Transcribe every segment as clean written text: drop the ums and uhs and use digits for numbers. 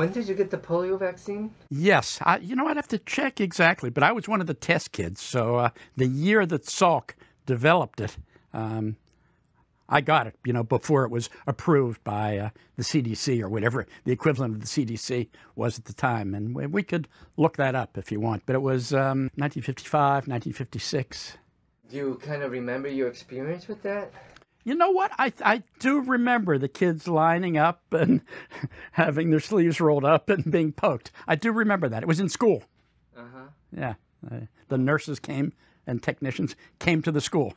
When did you get the polio vaccine? Yes. You know, I'd have to check exactly, but I was one of the test kids. So the year that Salk developed it, I got it, you know, before it was approved by the CDC or whatever the equivalent of the CDC was at the time. And we could look that up if you want, but it was 1955, 1956. Do you kind of remember your experience with that? You know what? I do remember the kids lining up and having their sleeves rolled up and being poked. I do remember that. It was in school. Uh-huh. Yeah. The nurses came and technicians came to the school.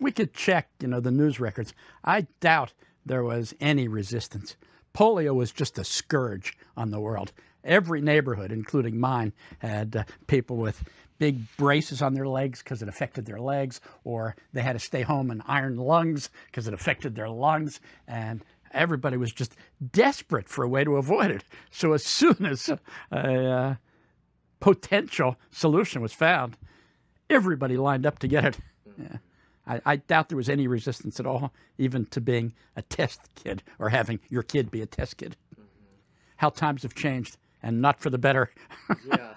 We could check, you know, the news records. I doubt there was any resistance. Polio was just a scourge on the world. Every neighborhood, including mine, had people with big braces on their legs because it affected their legs, or they had to stay home and iron lungs because it affected their lungs. And everybody was just desperate for a way to avoid it. So as soon as a potential solution was found, everybody lined up to get it. Yeah. I doubt there was any resistance at all, even to being a test kid or having your kid be a test kid. Mm-hmm. How times have changed, and not for the better. Yeah.